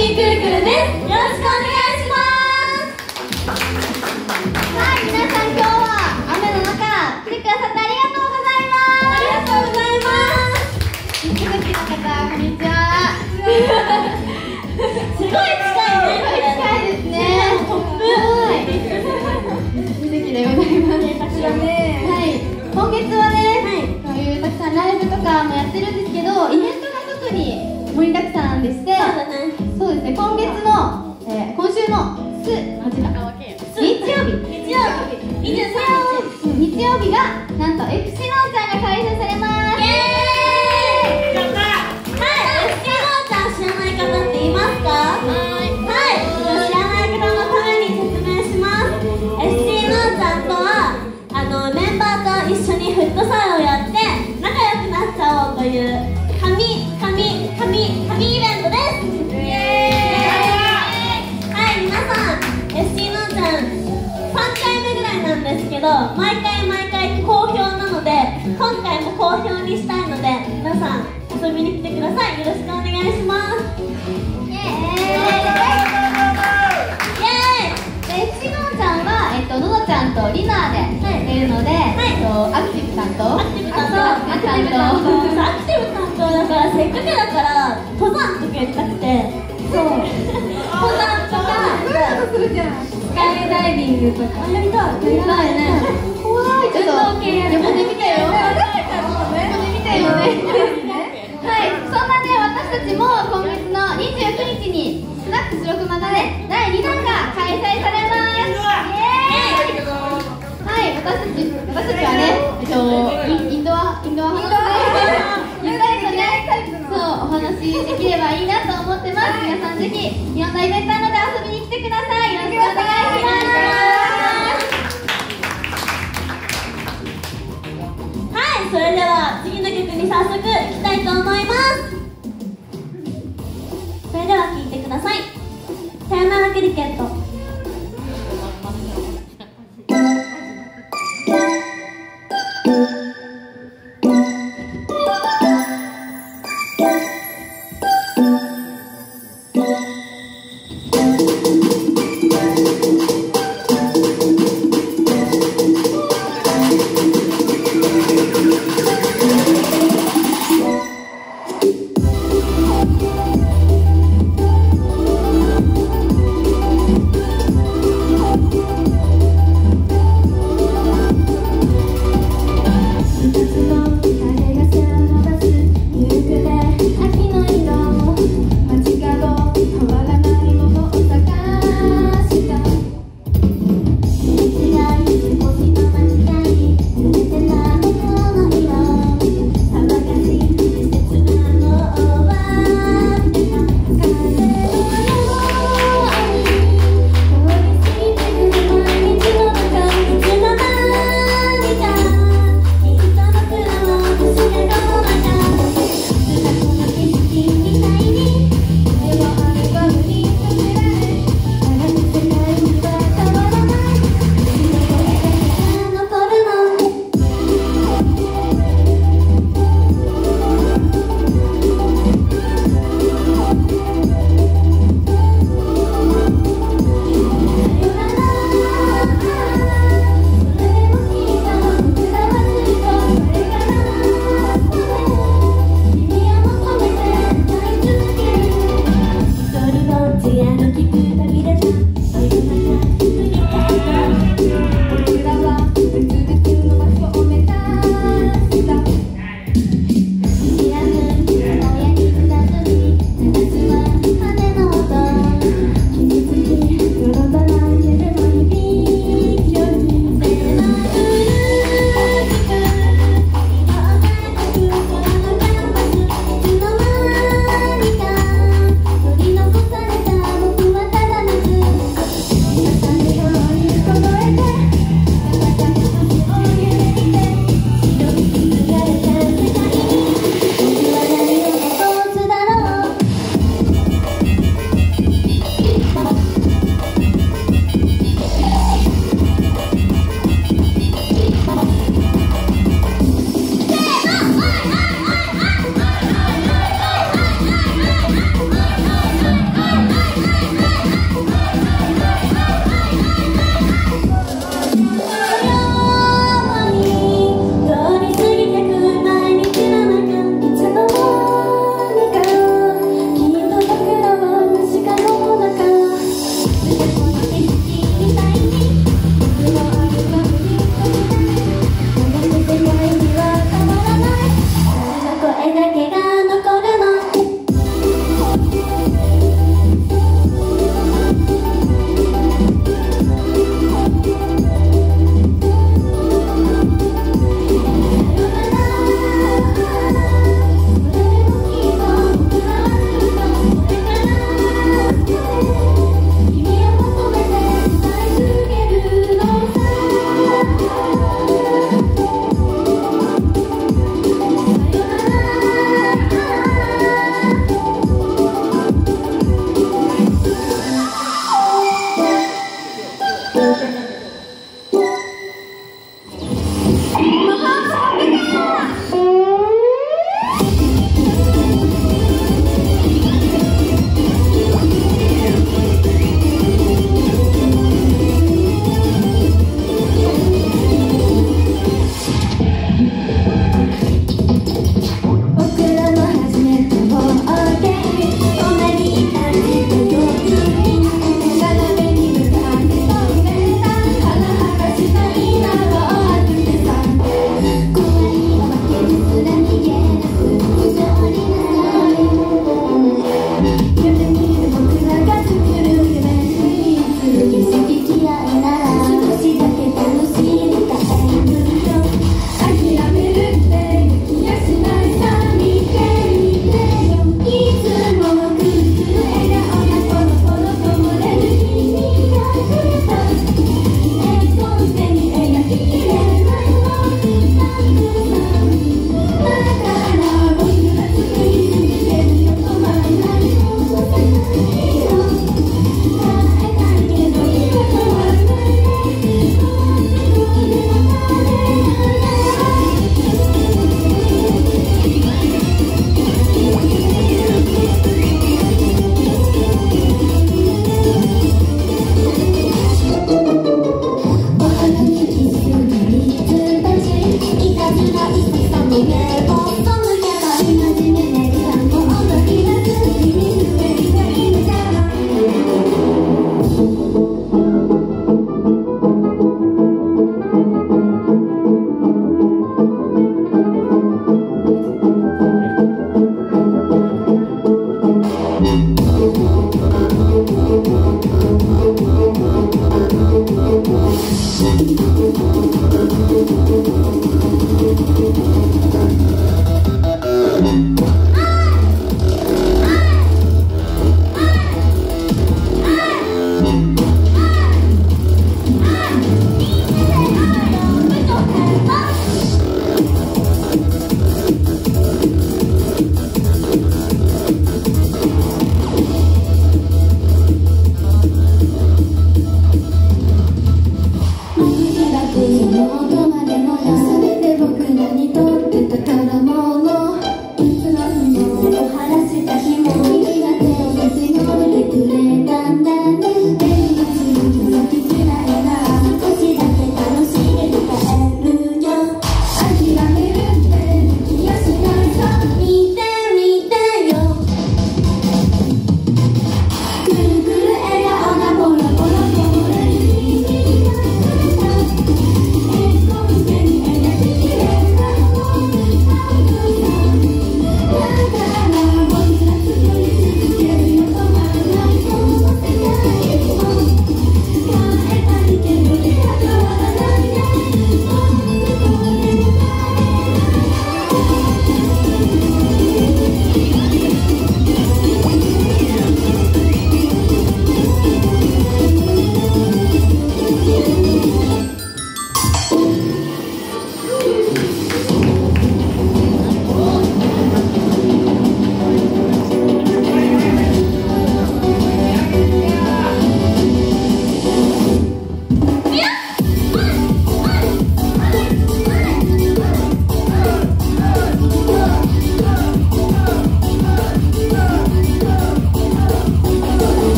우리 그그는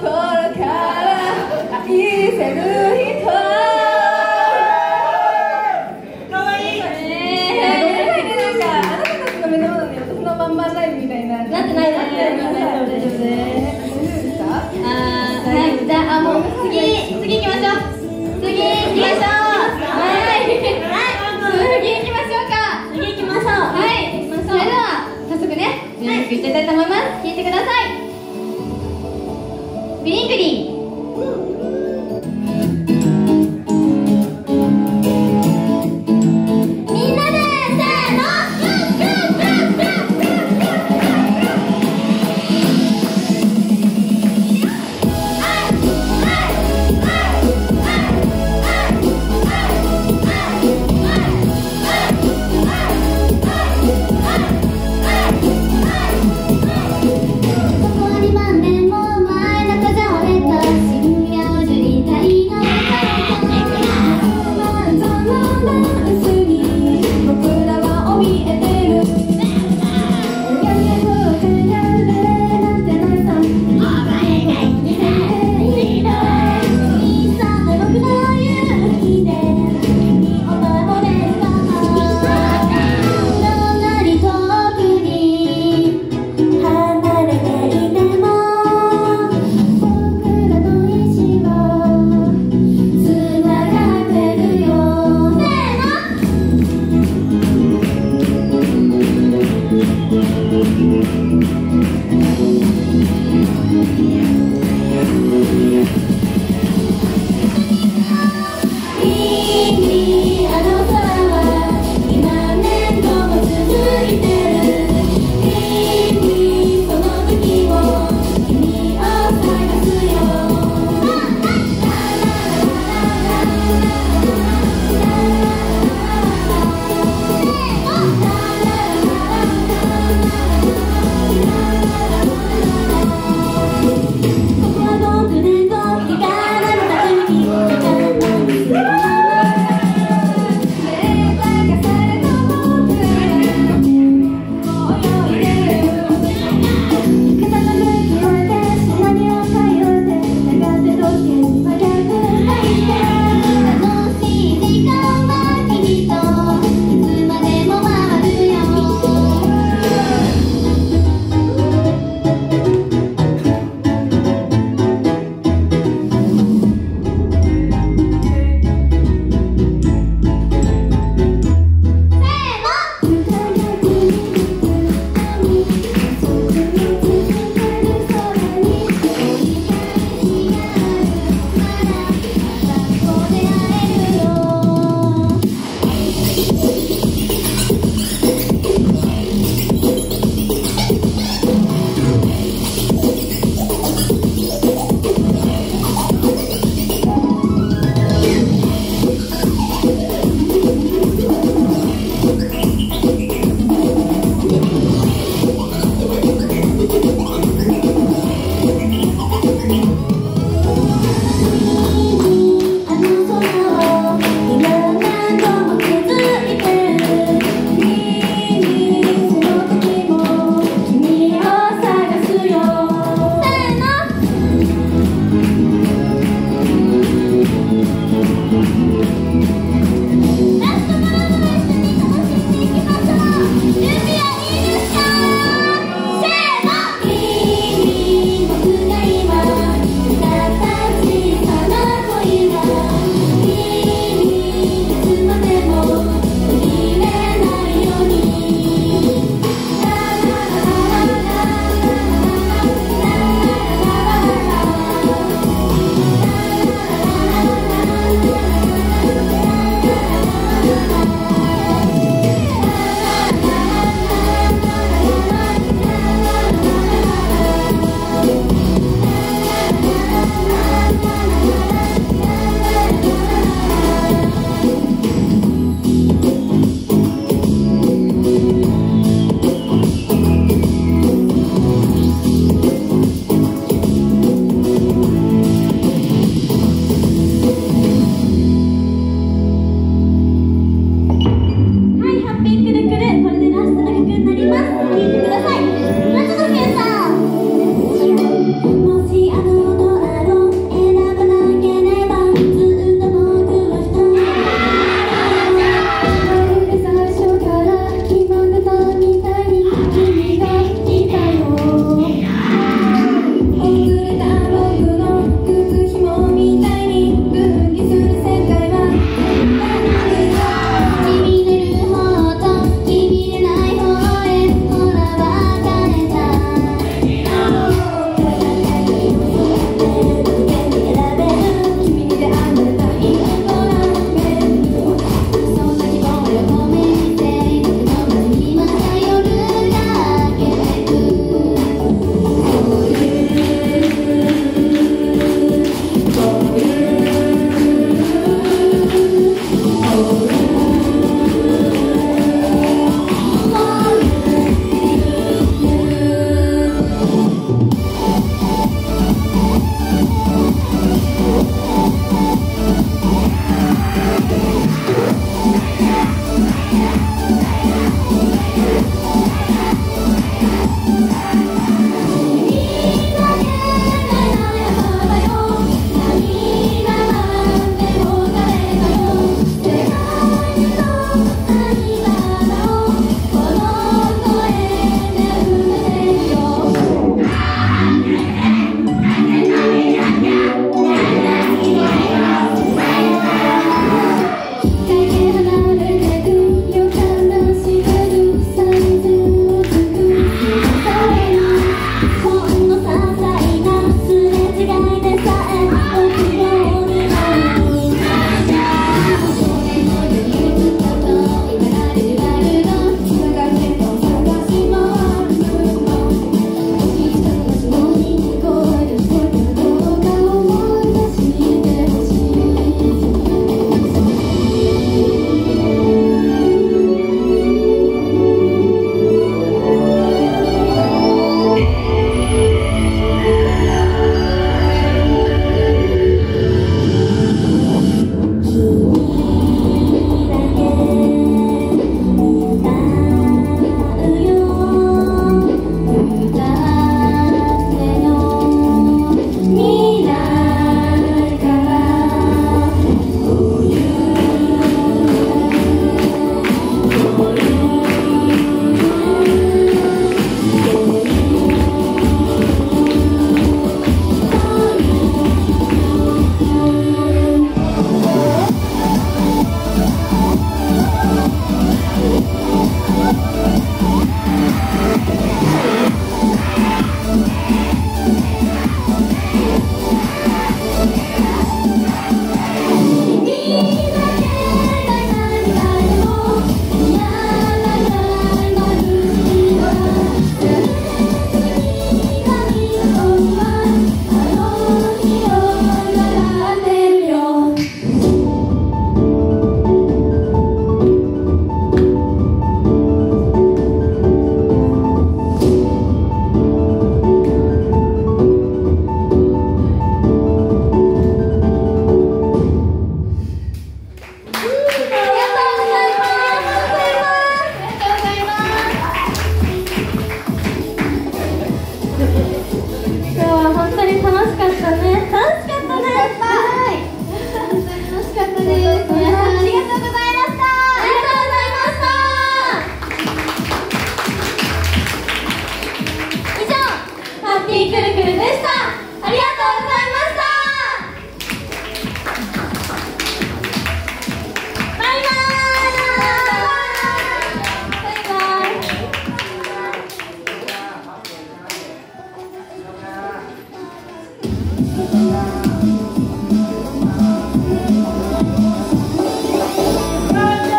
걸어가라 이세는 히터 가와이 네 いただきたいと思います。聞いてください。ビリンクリン。 Oh,